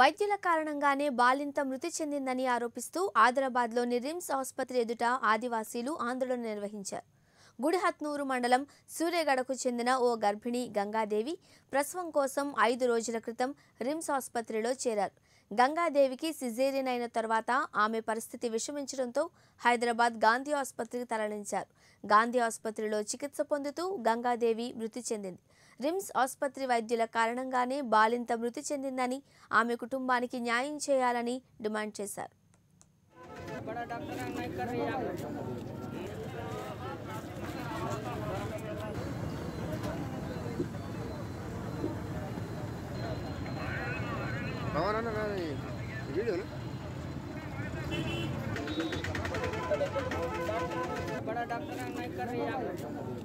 వైద్యుల కారణంగానే బాలింత మృతి చెందిందని ఆరోపిస్తూ ఆదిలాబాద్లోని రిమ్స్ ఆసుపత్రి ఎదుట ఆదివాసీలు ఆందోళన నిర్వహించారు. గుడిహట్నూరు మండలం సూర్యగడకు చెందిన ఓ గర్భిణి గంగాదేవి ప్రసవం కోసం 5 రోజుల క్రితం రిమ్స్ ఆసుపత్రిలో చేరారు. గంగాదేవికి సిజేరియన్ అయిన తర్వాత ఆమె పరిస్థితి విషమించడంతో హైదరాబాద్ గాంధీ ఆసుపత్రికి తరలించారు. గాంధీ ఆసుపత్రిలో చికిత్స పొందుతూ గంగాదేవి మృతి చెందింది. రిమ్స్ ఆసుపత్రి వైద్యుల కారణంగానే బాలింత మృతి చెందిందని ఆమె కుటుంబానికి న్యాయం చేయాలని డిమాండ్ చేశారు. बड़ा डॉक्टर नहीं कर रही है.